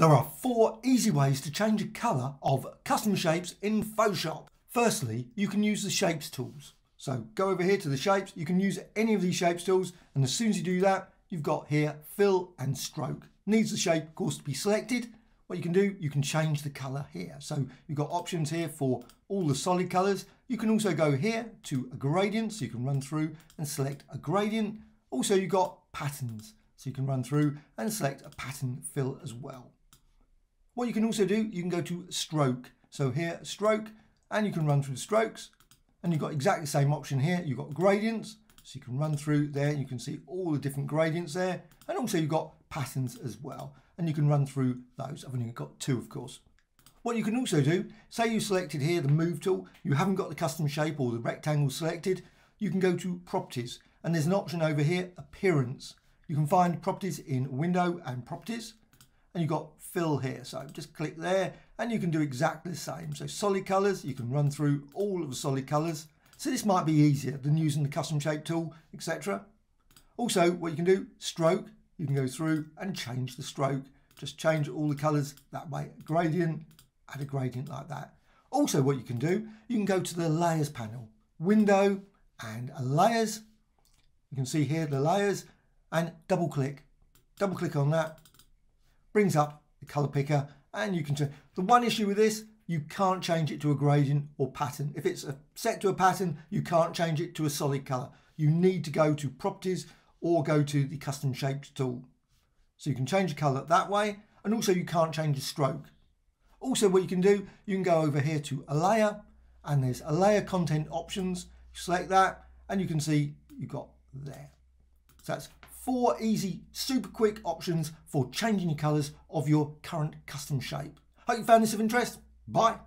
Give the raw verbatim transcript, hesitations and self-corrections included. There are four easy ways to change the colour of custom shapes in Photoshop. Firstly, you can use the shapes tools. So go over here to the shapes. You can use any of these shapes tools. And as soon as you do that, you've got here fill and stroke. Needs the shape, of course, to be selected. What you can do, you can change the colour here. So you've got options here for all the solid colours. You can also go here to a gradient. So you can run through and select a gradient. Also, you've got patterns. So you can run through and select a pattern fill as well. What you can also do, you can go to stroke. So here, stroke, and you can run through the strokes. And you've got exactly the same option here. You've got gradients, so you can run through there. You can see all the different gradients there. And also you've got patterns as well. And you can run through those. I've only got two, of course. What you can also do, say you selected here the move tool. You haven't got the custom shape or the rectangle selected. You can go to properties. And there's an option over here, appearance. You can find properties in window and properties. And you've got fill here, so just click there and you can do exactly the same. So solid colors, you can run through all of the solid colors. So this might be easier than using the custom shape tool, et cetera. Also, what you can do, stroke, you can go through and change the stroke. Just change all the colors that way, gradient, add a gradient like that. Also, what you can do, you can go to the layers panel, window and layers. You can see here the layers and double click, double click on that. Brings up the color picker and you can change. The one issue with this, you can't change it to a gradient or pattern. If it's a set to a pattern, you can't change it to a solid color. You need to go to properties or go to the custom shapes tool. So you can change the color that way. And also you can't change the stroke. Also what you can do, you can go over here to a layer and there's a layer content options. Select that and you can see you've got there. So that's four easy, super quick options for changing the colours of your current custom shape. Hope you found this of interest. Bye.